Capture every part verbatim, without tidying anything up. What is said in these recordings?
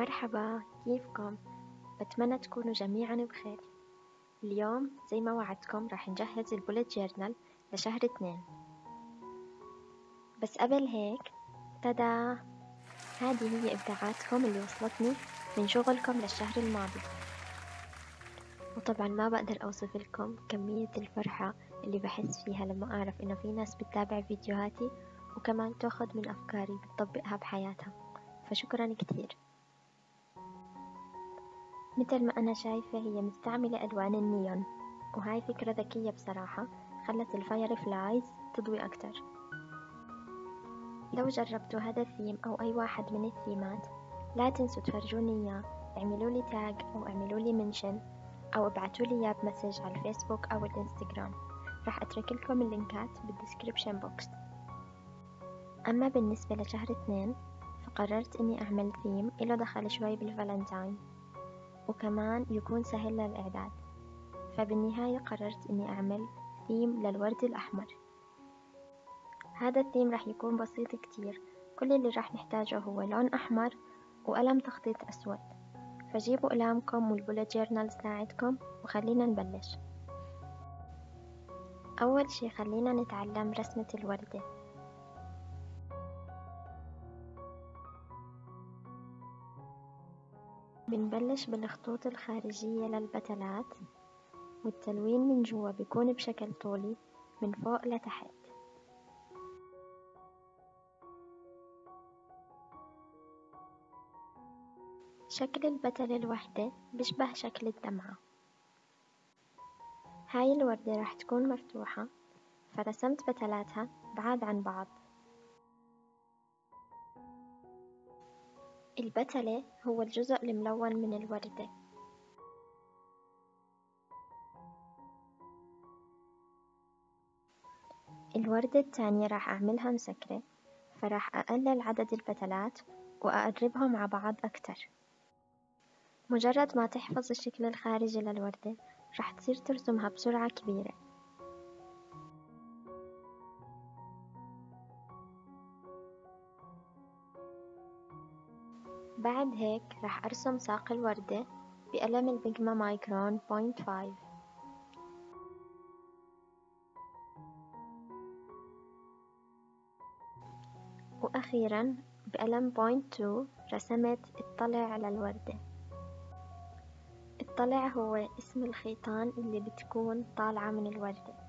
مرحبا، كيفكم؟ بتمنى تكونوا جميعا بخير. اليوم زي ما وعدتكم راح نجهز البولت جورنال لشهر اثنين. بس قبل هيك تدا، هذه هي إبداعاتكم اللي وصلتني من شغلكم للشهر الماضي، وطبعا ما بقدر أوصف لكم كمية الفرحة اللي بحس فيها لما أعرف إنه في ناس بتتابع فيديوهاتي وكمان تأخذ من أفكاري بتطبقها بحياتها، فشكرا كتير. مثل ما أنا شايفة هي مستعملة ألوان النيون، وهاي فكرة ذكية بصراحة، خلت الفاير فلايز تضوي أكتر. لو جربتوا هذا الثيم أو أي واحد من الثيمات لا تنسوا تفرجوني إياه، اعملوا لي تاج أو اعملوا لي منشن أو ابعتوا لي إياه بمسج على الفيسبوك أو الانستغرام، راح أترك لكم اللينكات بالديسكريبشن بوكس. أما بالنسبة لشهر اثنين فقررت إني أعمل ثيم إله دخل شوي بالفالنتاين وكمان يكون سهل للإعداد، فبالنهاية قررت إني أعمل ثيم للورد الأحمر. هذا الثيم راح يكون بسيط كتير، كل اللي راح نحتاجه هو لون أحمر وقلم تخطيط أسود، فجيبوا أقلامكم والبولت جورنال ساعدكم وخلينا نبلش. أول شي خلينا نتعلم رسمة الوردة. بنبلش بالخطوط الخارجية للبتلات، والتلوين من جوا بيكون بشكل طولي من فوق لتحت. شكل البتلة الوحدة بيشبه شكل الدمعة. هاي الوردة راح تكون مرتوحة، فرسمت بتلاتها بعاد عن بعض. البتلة هو الجزء الملون من الوردة، الوردة الثانية راح أعملها مسكرة، فراح أقلل عدد البتلات وأقربهم على بعض أكتر. مجرد ما تحفظ الشكل الخارجي للوردة راح تصير ترسمها بسرعة كبيرة. بعد هيك راح أرسم ساق الوردة بقلم البيجما مايكرون بوينت فايف. وأخيرا بقلم بوينت تو رسمت الطلع للوردة. الطلع هو اسم الخيطان اللي بتكون طالعة من الوردة.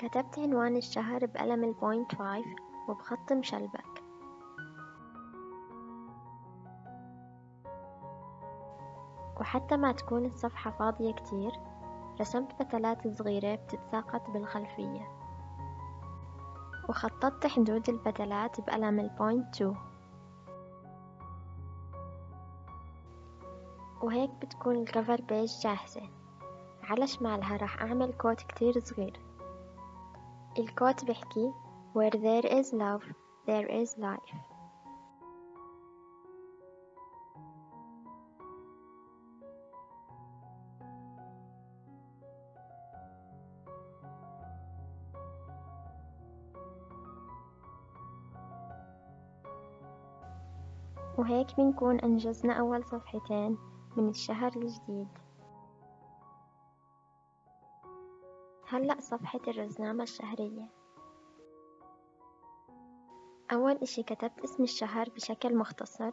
كتبت عنوان الشهر بقلم البوينت فايف وبخط مشلبك. وحتى ما تكون الصفحة فاضية كتير رسمت بتلات صغيرة بتتساقط بالخلفية، وخططت حدود البتلات بقلم البوينت تو، وهيك بتكون الكفر بيج جاهزة. على شمالها راح أعمل كوت كتير صغير، الكوت بحكي Where there is love, there is life. وهيك بنكون أنجزنا أول صفحتين من الشهر الجديد. هلأ صفحة الرزنامة الشهرية. أول إشي كتبت اسم الشهر بشكل مختصر،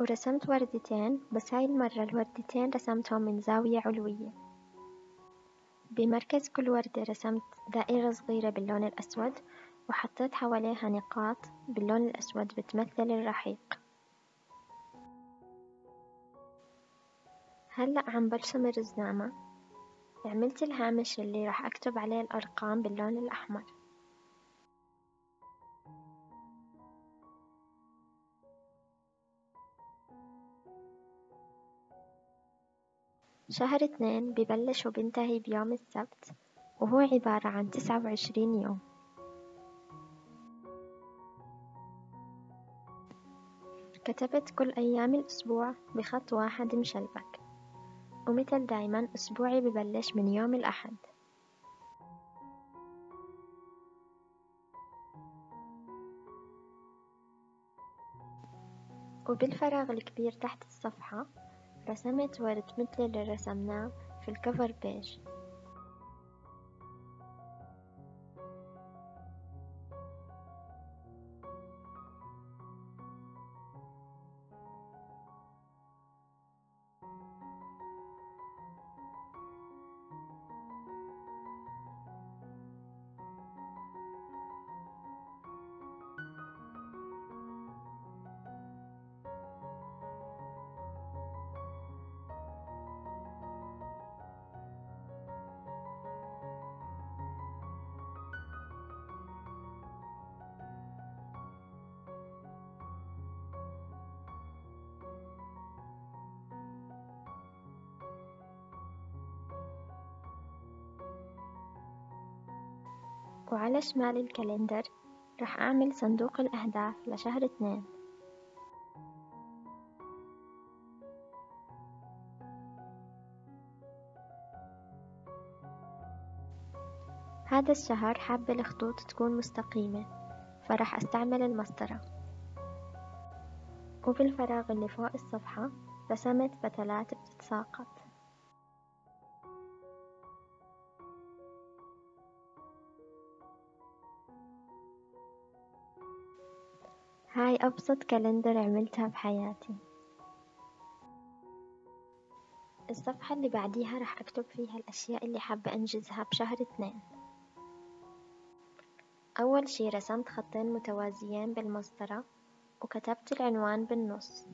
ورسمت وردتين، بس هاي المرة الوردتين رسمتهم من زاوية علوية. بمركز كل وردة رسمت دائرة صغيرة باللون الأسود، وحطيت حواليها نقاط باللون الأسود بتمثل الرحيق. هلأ عم برسم الرزنامة. عملت الهامش اللي راح أكتب عليه الأرقام باللون الأحمر. شهر اثنين ببلش وبنتهي بيوم السبت، وهو عبارة عن تسعة وعشرين يوم. كتبت كل أيام الأسبوع بخط واحد مشلبك، ومثل دايما أسبوعي ببلش من يوم الأحد. وبالفراغ الكبير تحت الصفحة رسمت ورد مثل اللي رسمناه في الكفر بيج. وعلى شمال الكالندر رح أعمل صندوق الأهداف لشهر اثنين. هذا الشهر حابة الخطوط تكون مستقيمة، فرح أستعمل المسطرة. وبالفراغ اللي فوق الصفحة رسمت بتلات بتتساقط. هاي أبسط كالندر عملتها بحياتي. الصفحة اللي بعديها رح أكتب فيها الأشياء اللي حابة أنجزها بشهر اثنين. أول شي رسمت خطين متوازيين بالمسطرة وكتبت العنوان بالنص،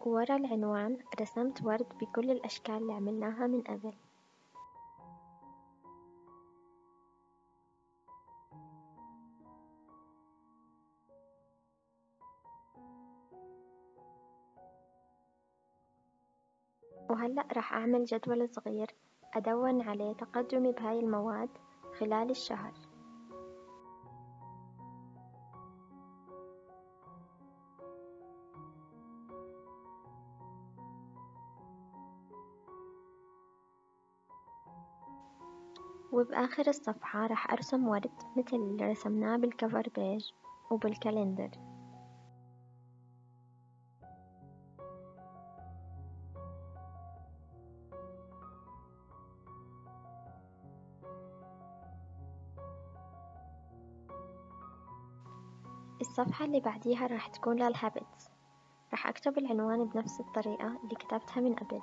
وورا العنوان رسمت ورد بكل الأشكال اللي عملناها من قبل. وهلأ رح أعمل جدول صغير أدون عليه تقدمي بهاي المواد خلال الشهر. وبآخر الصفحة رح أرسم ورد مثل اللي رسمناه بالكفر بيج وبالكالندر. الصفحة اللي بعديها راح تكون للهابتس، راح أكتب العنوان بنفس الطريقة اللي كتبتها من قبل.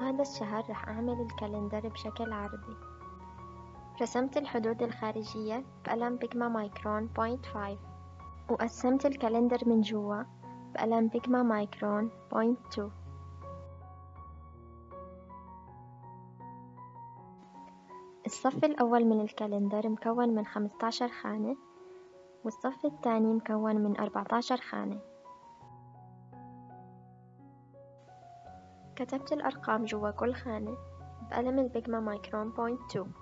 هذا الشهر راح أعمل الكالندر بشكل عرضي. رسمت الحدود الخارجية بقلم بيجما مايكرون صفر فاصلة خمسة، وقسمت الكالندر من جوا بقلم بيجما مايكرون صفر فاصلة اثنين، الصف الأول من الكالندر مكون من خمسة عشر خانة، والصف الثاني مكون من أربعة عشر خانة. كتبت الأرقام جوا كل خانة بقلم البيجما مايكرون صفر فاصلة اثنين.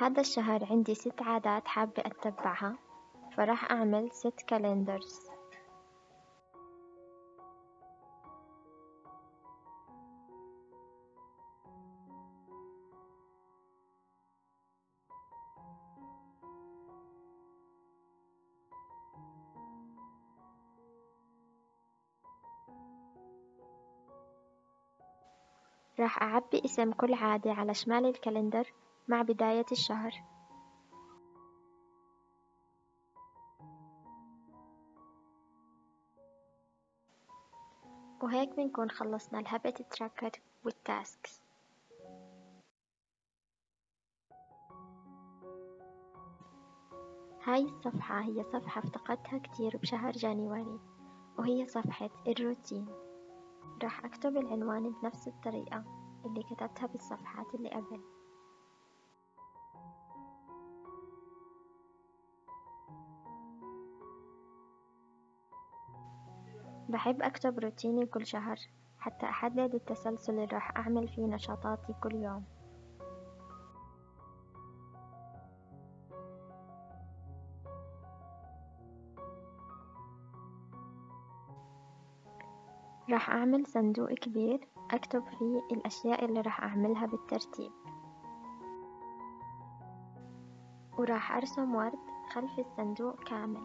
هذا الشهر عندي ست عادات حابة أتبعها، فراح أعمل ست كالندرز. راح أعبي اسم كل عادة على شمال الكالندر مع بداية الشهر. وهيك بنكون خلصنا الهابت تراكر والتاسكس. هاي الصفحة هي صفحة افتقدتها كتير بشهر جانيوري، وهي صفحة الروتين. راح أكتب العنوان بنفس الطريقة اللي كتبتها بالصفحات اللي قبل. بحب أكتب روتيني كل شهر حتى أحدد التسلسل اللي راح أعمل فيه نشاطاتي كل يوم. راح أعمل صندوق كبير أكتب فيه الأشياء اللي راح أعملها بالترتيب، وراح أرسم ورد خلف الصندوق كامل.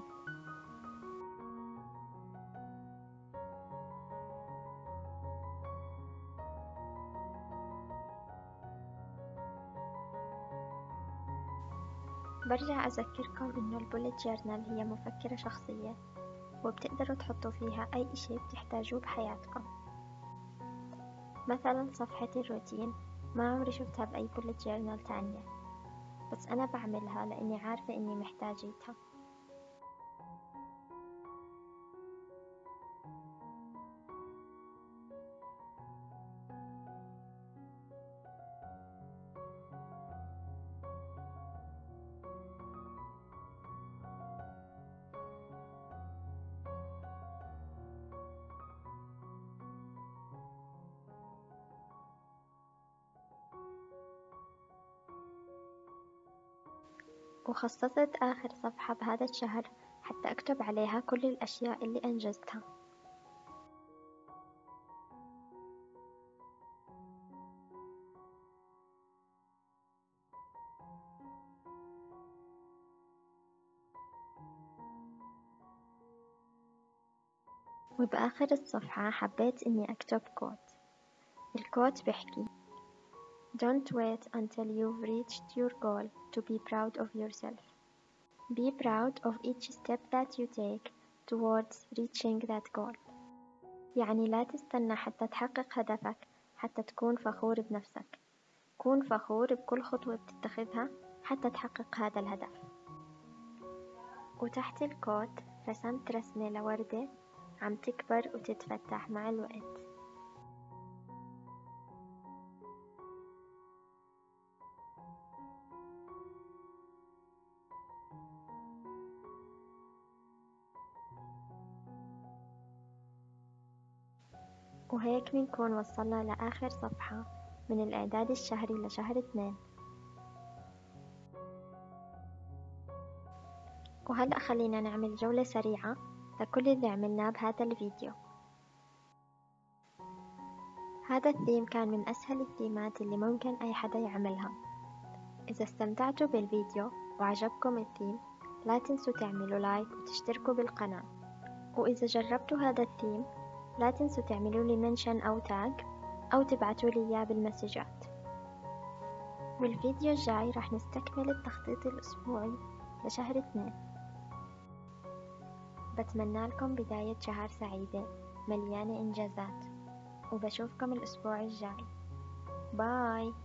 برجع أذكركم إنه البوليت جورنال هي مفكرة شخصية وبتقدروا تحطوا فيها أي إشي بتحتاجوه بحياتكم. مثلا صفحة الروتين ما عمري شفتها بأي بوليت جورنال تانية، بس أنا بعملها لأني عارفة إني محتاجيتها. وخصصت آخر صفحة بهذا الشهر حتى أكتب عليها كل الأشياء اللي أنجزتها. وبآخر الصفحة حبيت إني أكتب كوت. الكوت بيحكي: Don't wait until you've reached your goal to be proud of yourself. Be proud of each step that you take towards reaching that goal. يعني لا تستنى حتى تحقق هدفك حتى تكون فخور بنفسك. كون فخور بكل خطوة بتتخذها حتى تحقق هذا الهدف. وتحت الكوت رسمت رسمة لوردة عم تكبر وتتفتح مع الوقت. وهيك بنكون وصلنا لآخر صفحة من الإعداد الشهري لشهر اثنين. وهلأ خلينا نعمل جولة سريعة لكل اللي عملناه بهذا الفيديو. هذا الثيم كان من أسهل الثيمات اللي ممكن أي حدا يعملها. إذا استمتعتوا بالفيديو وعجبكم الثيم لا تنسوا تعملوا لايك وتشتركوا بالقناة، وإذا جربتوا هذا الثيم لا تنسوا تعملوا لي منشن أو تاج أو تبعتوا لي إياه بالمسجات. والفيديو الجاي راح نستكمل التخطيط الأسبوعي لشهر اثنين. بتمنى لكم بداية شهر سعيدة مليانة إنجازات، وبشوفكم الأسبوع الجاي. باي.